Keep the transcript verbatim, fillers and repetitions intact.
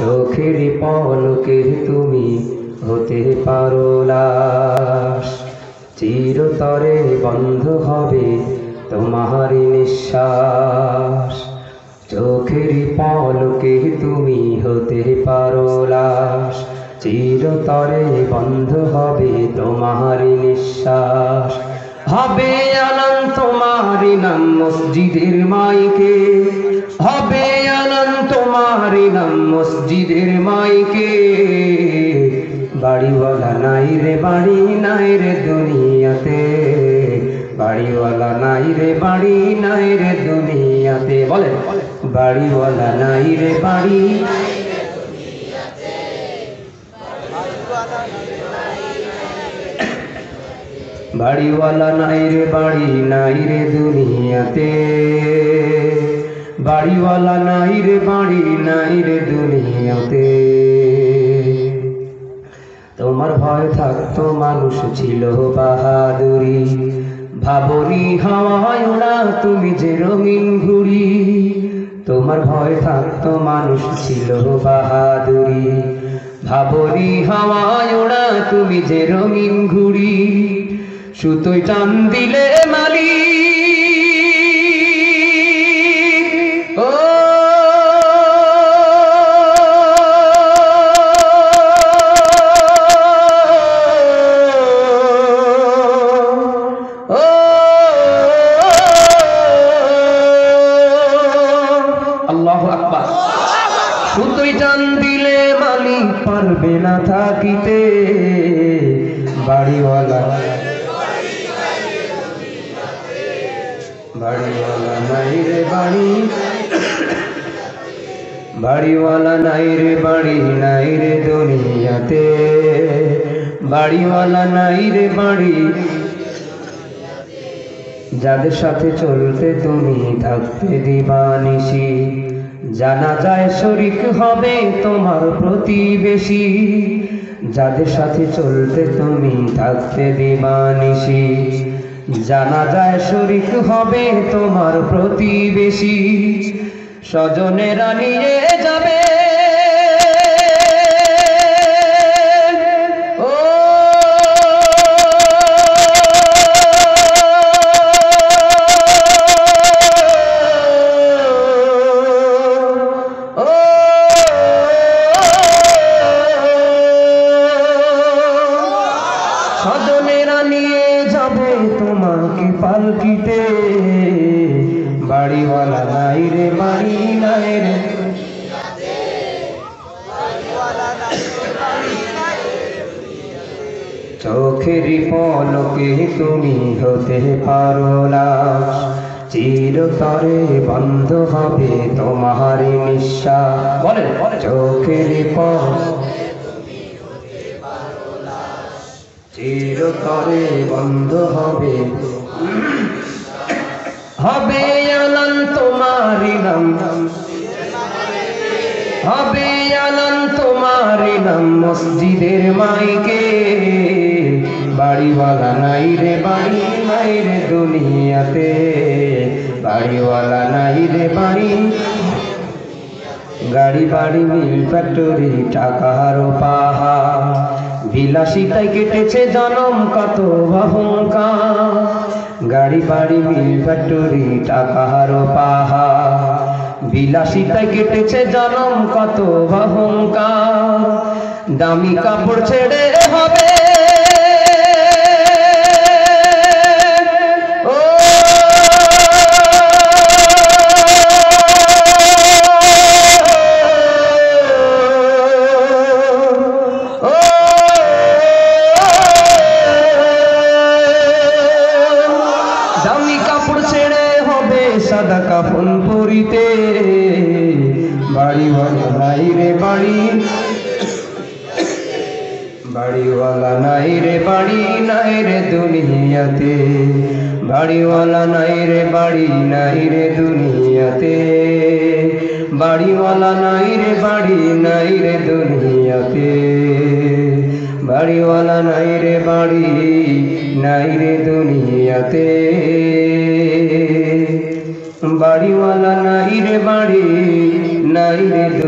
চোখের পলকে তুমি হতে পারো লাশ, চিরতরে বন্ধ হবে তোমার নিঃশ্বাস। চোখের পলকে তুমি হতে পারো লাশ, চিরতরে বন্ধ হবে তোমার নিঃশ্বাস। হবে আলান তোমার নাম মসজিদের মাইকে, হবে আলান তোমার নাম মসজিদের মাইকে। বাড়িওয়ালা নাই রে বাড়ি নাই রে দুনিয়াতে, বাড়িওয়ালা নাই রে বাড়ি নাই রে দুনিয়াতে। বলে বাড়িওয়ালা নাই রে বাড়ি, বাড়িওয়ালা নাই রে বাড়ি নাই রে দুনিয়াতে, বাড়িওয়ালা নাই রে বাড়ি নাই রে দুনিয়াতে। তোমার ভয় থাকতো মানুষ ছিল বাহাদুরি, ভাবনি হাওয়ায় ওড়া তুমি যে রঙিন ঘুড়ি। তোমার ভয় থাকতো মানুষ ছিল বাহাদুরি, ভাবনি হাওয়ায় ওড়া তুমি যে রঙিন ঘুড়ি। সুতোয় টান দিলে মালি ও, আল্লাহু আকবার। সুতোয় টান দিলে মালি পারবে না থাকিতে, বাড়িওয়ালা বাড়িওয়ালা নাই রে বাড়ি, বাড়িওয়ালা নাই রে বাড়ি নাই রে দুনিয়াতে, বাড়িওয়ালা নাই রে বাড়ি। যাদের সাথে চলতে তুমি থাকতে দিবানিশি, জানা যায় শরিক হবে তোমার প্রতিবেশী। যাদের সাথে চলতে তুমি থাকতে দিবানিশি, জানা যায় শরিক হবে তোমার প্রতিবেশী। স্বজনেরা নিয়ে যাবে ও, স্বজনেরা নিয়ে যাবে তোমাকে পালকিতে। বাড়িওয়ালা নাই রে বাড়ি নাই রে, চোখের পলকে তুমি হতে পারো লাশ, চিরতরে বন্ধ হবে তোমার নিঃশ্বাস। বলে চোখের পলকে চিরতরে বন্ধ হবে। হবে আলান তোমারি নাম, হবে আলান তোমারি নাম মসজিদের মাইকে। বাড়িওয়ালা নাই রে বাড়ি নাই রে দুনিয়াতে, বাড়িওয়ালা নাই রে বাড়ি। গাড়ি বাড়ি মিল ফ্যাক্টরি টাকার পাহাড়, বিলাসিতায় কেটেছে জনম কত অহংকার। গাড়ি বাড়ি মিল ফ্যাক্টরি টাকার পাহাড়, বিলাসিতায় কেটেছে জনম কত অহংকার। দামি কাপড় ছেড়ে হবে সাদা কাফন পরিতে। বাড়িওয়ালা নাই রে বাড়ি, বাড়িওয়ালা নাই রে বাড়ি নাই রে দুনিয়াতে, বাড়িওয়ালা নাই রে বাড়ি নাই রে দুনিয়াতে, বাড়িওয়ালা নাই রে বাড়ি নাই রে দুনিয়াতে, বাড়িওয়ালা নাই রে বাড়ি নাই রে দুনিয়াতে। বাড়িওয়ালা নাই রে বাড়ি নাই রে।